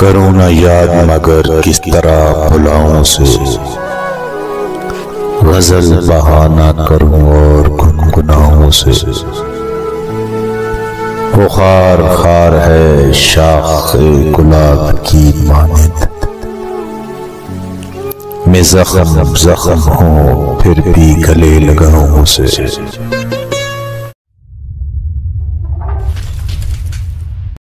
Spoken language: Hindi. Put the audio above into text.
करो ना याद मगर किस तरह भुलाओं से, ग़ज़ल बहाना करूं और गुनगुनाओं से। बुखार खार है शाखे गुलाब की मानद, मैं जख्म जख्म हूँ फिर भी गले लगाऊं उसे।